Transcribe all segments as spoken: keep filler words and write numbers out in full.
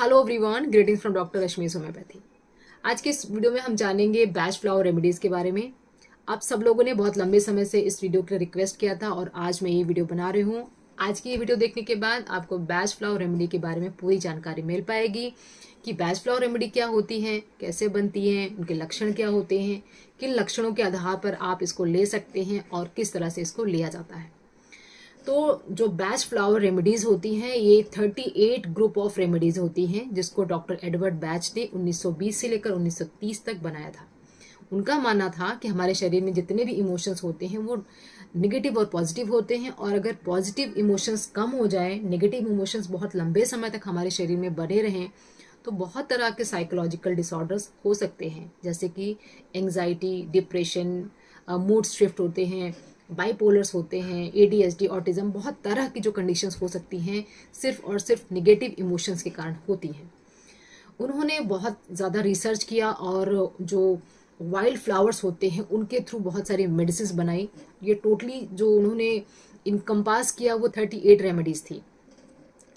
Hello everyone, greetings from doctor Rashmi's homoeopathy. आज के इस वीडियो में हम जानेंगे बाच फ्लावर रेमेडीज़ के बारे में। आप सब लोगों ने बहुत लंबे समय से इस वीडियो के लिए रिक्वेस्ट किया था और आज मैं ये वीडियो बना रही हूँ। आज की ये वीडियो देखने के बाद आपको बाच फ्लावर रेमेडी के बारे में पूरी जानकारी मिल पाएगी कि बाच फ्लावर रेमेडी क्या होती है, कैसे बनती है, उनके लक्षण क्या होते हैं, किन लक्षणों के आधार पर आप इसको ले सकते हैं और किस तरह से इसको लिया जाता है। तो जो बाच फ्लावर रेमेडीज़ होती हैं ये अड़तीस ग्रुप ऑफ रेमेडीज़ होती हैं जिसको डॉक्टर एडवर्ड बैच ने उन्नीस सौ बीस से लेकर उन्नीस सौ तीस तक बनाया था। उनका मानना था कि हमारे शरीर में जितने भी इमोशंस होते हैं वो नेगेटिव और पॉजिटिव होते हैं, और अगर पॉजिटिव इमोशंस कम हो जाए, नेगेटिव इमोशंस बहुत लंबे समय तक हमारे शरीर में बने रहें तो बहुत तरह के साइकोलॉजिकल डिसऑर्डर्स हो सकते हैं, जैसे कि एंग्जाइटी, डिप्रेशन, मूड शिफ्ट होते हैं, बाइपोलर्स होते हैं, A D H D, autism, बहुत तरह की जो कंडीशंस हो सकती हैं सिर्फ और सिर्फ नेगेटिव इमोशंस के कारण होती हैं। उन्होंने बहुत ज़्यादा रिसर्च किया और जो वाइल्ड फ्लावर्स होते हैं उनके थ्रू बहुत सारी मेडिसिन्स बनाई। ये टोटली जो उन्होंने इनकम्पास किया वो अड़तीस रेमेडीज़ थी।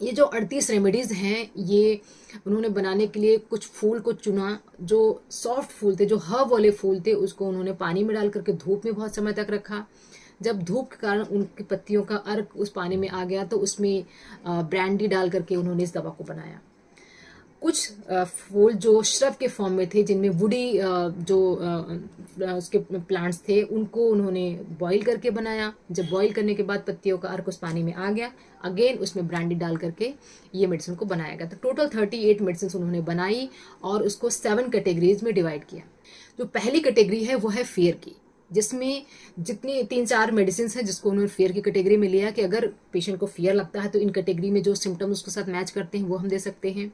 ये जो अड़तीस रेमेडीज़ हैं ये उन्होंने बनाने के लिए कुछ फूल को चुना जो सॉफ्ट फूल थे, जो हर्ब वाले फूल थे, उसको उन्होंने पानी में डाल करके धूप में बहुत समय तक रखा। जब धूप के कारण उनकी पत्तियों का अर्क उस पानी में आ गया तो उसमें ब्रांडी डाल करके उन्होंने इस दवा को बनाया। कुछ फूल जो श्रब के फॉर्म में थे, जिनमें वुडी जो उसके प्लांट्स थे, उनको उन्होंने बॉईल करके बनाया। जब बॉईल करने के बाद पत्तियों का अर्क उस पानी में आ गया, अगेन उसमें ब्रांडी डाल करके ये मेडिसिन को बनाया गया। तो टोटल अड़तीस मेडिसिन उन्होंने बनाई और उसको सेवन कैटेगरीज में डिवाइड किया। जो पहली कैटेगरी है वो है फियर की, जिसमें जितनी तीन चार मेडिसिन हैं जिसको उन्होंने फियर की कैटेगरी में लिया कि अगर पेशेंट को फियर लगता है तो इन कैटेगरी में जो सिम्टम्स उसके साथ मैच करते हैं वो हम दे सकते हैं।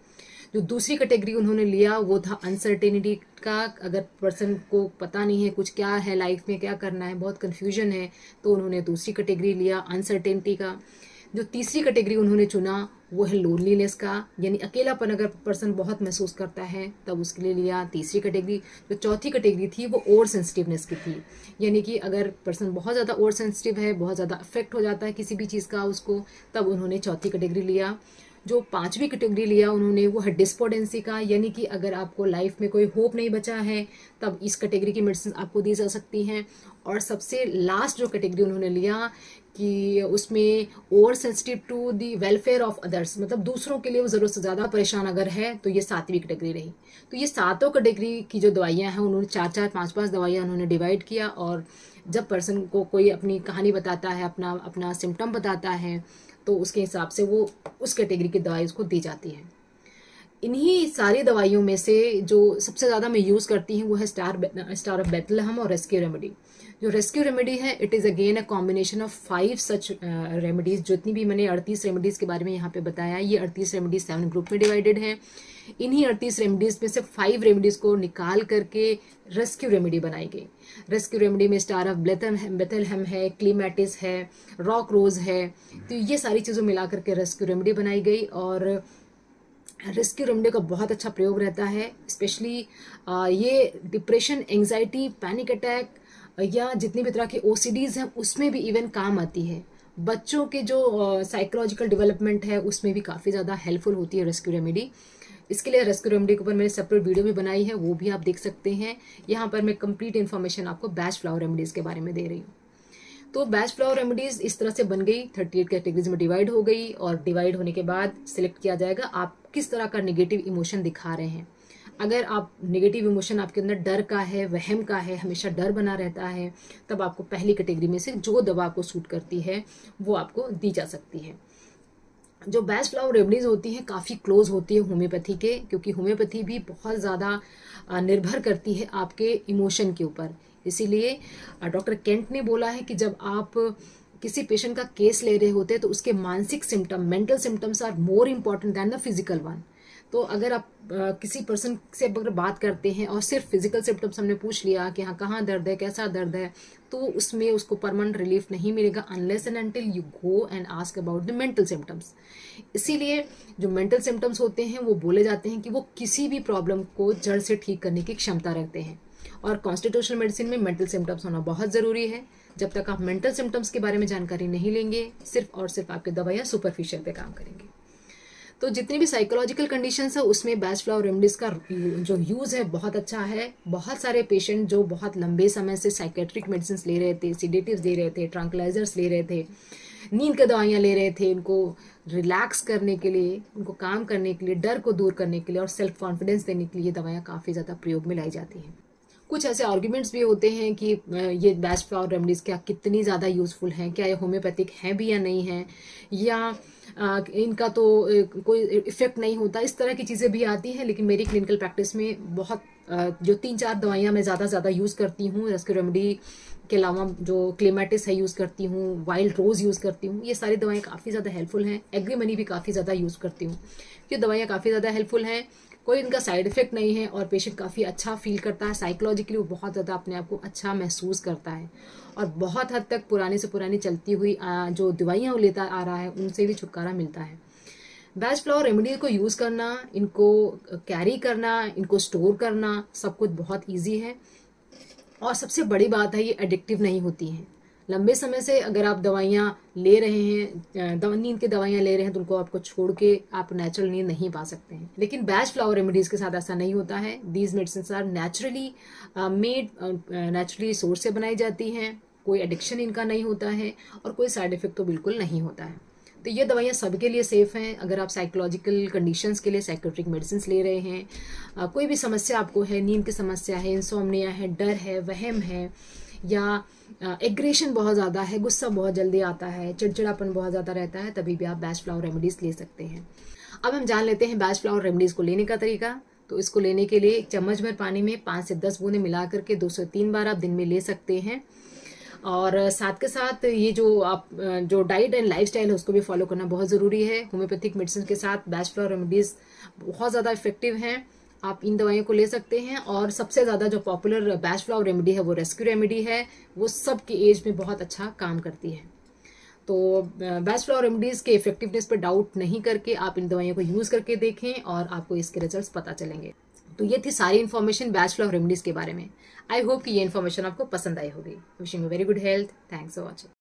जो दूसरी कैटेगरी उन्होंने लिया वो था अनसर्टेनिटी का, अगर पर्सन को पता नहीं है कुछ क्या है लाइफ में, क्या करना है, बहुत कन्फ्यूजन है, तो उन्होंने दूसरी कैटेगरी लिया अनसर्टेनिटी का। जो तीसरी कैटेगरी उन्होंने चुना वो है लोनलीनेस का, यानी अकेलापन अगर पर्सन बहुत महसूस करता है तब उसके लिए लिया तीसरी कैटेगरी। जो चौथी कैटेगरी थी वो ओवर सेंसिटिवनेस की थी, यानी कि अगर पर्सन बहुत ज़्यादा ओवर सेंसिटिव है, बहुत ज़्यादा अफेक्ट हो जाता है किसी भी चीज़ का उसको, तब उन्होंने चौथी कैटेगरी लिया। जो पांचवी कैटेगरी लिया उन्होंने वो है डिस्पोडेंसी का, यानी कि अगर आपको लाइफ में कोई होप नहीं बचा है तब इस कैटेगरी की मेडिसिन आपको दी जा सकती हैं। और सबसे लास्ट जो कैटेगरी उन्होंने लिया कि उसमें over sensitive to the welfare of others, मतलब दूसरों के लिए वो ज़रूरत से ज़्यादा परेशान अगर है, तो ये सातवीं कैटेगरी रही। तो ये सातों कैटेगरी की जो दवाइयाँ हैं उन्होंने चार चार पाँच पाँच दवाइयाँ उन्होंने डिवाइड किया। और जब पर्सन को कोई अपनी कहानी बताता है, अपना अपना सिम्टम बताता है, तो उसके हिसाब से वो उस कैटेगरी की दवाई उसको दी जाती है। इन्हीं सारी दवाइयों में से जो सबसे ज़्यादा मैं यूज़ करती हूँ वो है स्टार स्टार ऑफ बेथलहम और रेस्क्यू रेमेडी। जो रेस्क्यू रेमेडी है it is again a combination of five such remedies. जितनी भी मैंने अड़तीस रेमेडीज़ के बारे में यहाँ पे बताया, ये अड़तीस रेमेडीज़ सेवन ग्रुप में डिवाइडेड है। इन्हीं अड़तीस रेमेडीज़ में से फाइव रेमेडीज़ को निकाल करके रेस्क्यू रेमेडी बनाई गई। रेस्क्यू रेमेडी में स्टार ऑफ बेथलहम है, क्लेमेटिस है, रॉक रोज है, तो ये सारी चीज़ों मिला करके रेस्क्यू रेमेडी बनाई गई। और रेस्क्यू रेमेडी का बहुत अच्छा प्रयोग रहता है, स्पेशली ये डिप्रेशन, एंग्जाइटी, पैनिक अटैक या जितनी भी तरह के ओ सी डीज़ हैं उसमें भी इवन काम आती है। बच्चों के जो साइकोलॉजिकल डेवलपमेंट है उसमें भी काफ़ी ज़्यादा हेल्पफुल होती है रेस्क्यू रेमेडी। इसके लिए रेस्क्यू रेमेडी के ऊपर मैंने सेपरेट वीडियो भी बनाई है, वो भी आप देख सकते हैं। यहाँ पर मैं कंप्लीट इन्फॉर्मेशन आपको बाच फ्लावर रेमेडीज़ के बारे में दे रही हूँ। तो बाच फ्लावर रेमेडीज़ इस तरह से बन गई, अड़तीस कैटेगरीज में डिवाइड हो गई। और डिवाइड होने के बाद सिलेक्ट किया जाएगा आप किस तरह का नेगेटिव इमोशन दिखा रहे हैं। अगर आप नेगेटिव इमोशन आपके अंदर डर का है, वहम का है, हमेशा डर बना रहता है, तब आपको पहली कैटेगरी में से जो दवा आपको सूट करती है वो आपको दी जा सकती है। जो बाच फ्लावर रेमेडीज़ होती हैं काफ़ी क्लोज होती है होम्योपैथी के, क्योंकि होम्योपैथी भी बहुत ज़्यादा निर्भर करती है आपके इमोशन के ऊपर। इसीलिए डॉक्टर केंट ने बोला है कि जब आप किसी पेशेंट का केस ले रहे होते हैं तो उसके मानसिक symptom, mental symptoms are more important than the physical one. तो अगर आप आ, किसी पर्सन से अगर बात करते हैं और सिर्फ फिजिकल सिम्टम्स हमने पूछ लिया कि हाँ कहाँ दर्द है, कैसा दर्द है, तो उसमें उसको परमानेंट रिलीफ नहीं मिलेगा unless and until you go and ask about the mental symptoms. इसीलिए जो मेंटल सिम्टम्स होते हैं वो बोले जाते हैं कि वो किसी भी प्रॉब्लम को जड़ से ठीक करने की क्षमता रखते हैं। और कॉन्स्टिट्यूशनल मेडिसिन में मेंटल सिम्टम्स होना बहुत ज़रूरी है। जब तक आप मेंटल सिम्टम्स के बारे में जानकारी नहीं लेंगे सिर्फ और सिर्फ आपकी दवाइयाँ सुपरफिशियल पे काम करेंगे। तो जितनी भी साइकोलॉजिकल कंडीशंस है उसमें बाच फ्लावर रेमेडीज का जो यूज़ है बहुत अच्छा है। बहुत सारे पेशेंट जो बहुत लंबे समय से साइकेट्रिक मेडिसिन ले रहे थे, सीडेटिव्स ले रहे थे, ट्रांक्लाइजर्स ले रहे थे, नींद की दवाइयाँ ले रहे थे, उनको रिलैक्स करने के लिए, उनको काम करने के लिए, डर को दूर करने के लिए और सेल्फ कॉन्फिडेंस देने के लिए दवाइयाँ काफ़ी ज़्यादा प्रयोग में लाई जाती हैं। कुछ ऐसे आर्ग्यूमेंट्स भी होते हैं कि ये बाच फ्लावर रेमेडीज़ क्या कितनी ज़्यादा यूज़फुल हैं, क्या ये होम्योपैथिक हैं भी या नहीं है, या इनका तो कोई इफ़ेक्ट नहीं होता, इस तरह की चीज़ें भी आती हैं। लेकिन मेरी क्लिनिकल प्रैक्टिस में बहुत जो तीन चार दवाइयाँ मैं ज़्यादा से ज़्यादा यूज़ करती हूँ, रेस्क्यू रेमेडी के अलावा जो क्लेमेटिस है यूज़ करती हूँ, वाइल्ड रोज़ यूज़ करती हूँ, ये सारी दवाएँ काफ़ी ज़्यादा हेल्पफुल हैं। एग्रीमनी भी काफ़ी ज़्यादा यूज़ करती हूँ, ये दवाइयाँ काफ़ी ज़्यादा हेल्पफुल हैं, कोई इनका साइड इफेक्ट नहीं है और पेशेंट काफ़ी अच्छा फील करता है, साइकोलॉजिकली वो बहुत ज़्यादा अपने आप को अच्छा महसूस करता है और बहुत हद तक पुराने से पुरानी चलती हुई जो दवाइयाँ वो लेता आ रहा है उनसे भी छुटकारा मिलता है। बाच फ्लावर रेमेडी को यूज़ करना, इनको कैरी करना, इनको स्टोर करना सब कुछ बहुत ईजी है और सबसे बड़ी बात है ये एडिक्टिव नहीं होती हैं। लंबे समय से अगर आप दवाइयाँ ले रहे हैं, दवा नींद की दवाइयाँ ले रहे हैं तो उनको आपको छोड़ के आप नेचुरल नींद नहीं पा सकते हैं, लेकिन बाच फ्लावर रेमेडीज़ के साथ ऐसा नहीं होता है। These medicines are naturally made, naturally source से बनाई जाती हैं, कोई एडिक्शन इनका नहीं होता है और कोई साइड इफेक्ट तो बिल्कुल नहीं होता है। तो ये दवाइयाँ सबके लिए सेफ़ हैं। अगर आप साइकोलॉजिकल कंडीशंस के लिए साइकोट्रिक मेडिसिन ले रहे हैं, आ, कोई भी समस्या आपको है, नींद की समस्या है, इंसोम्निया है, डर है, वहम है या एग्रेशन बहुत ज़्यादा है, गुस्सा बहुत जल्दी आता है, चिड़चिड़ापन बहुत ज़्यादा रहता है, तभी भी आप बाच फ्लावर रेमेडीज़ ले सकते हैं। अब हम जान लेते हैं बाच फ्लावर रेमेडीज़ को लेने का तरीका। तो इसको लेने के लिए एक चम्मच भर पानी में पाँच से दस बूंदें मिला करके दो से तीन बार आप दिन में ले सकते हैं और साथ के साथ ये जो आप जो डाइट एंड लाइफस्टाइल है उसको भी फॉलो करना बहुत ज़रूरी है। होम्योपैथिक मेडिसिन के साथ बाच फ्लावर रेमेडीज़ बहुत ज़्यादा इफेक्टिव हैं, आप इन दवाइयों को ले सकते हैं। और सबसे ज़्यादा जो पॉपुलर बाच फ्लावर रेमेडी है वो रेस्क्यू रेमेडी है, वो सब के एज में बहुत अच्छा काम करती है। तो बाच फ्लावर रेमेडीज़ के इफेक्टिवनेस पर डाउट नहीं करके आप इन दवाइयों को यूज़ करके देखें और आपको इसके रिजल्ट्स पता चलेंगे। तो ये थी सारी इन्फॉर्मेशन बाच फ्लावर रेमेडीज़ के बारे में। आई होप कि ये इन्फॉर्मेशन आपको पसंद आई होगी। Wishing you very good health. Thanks for watching.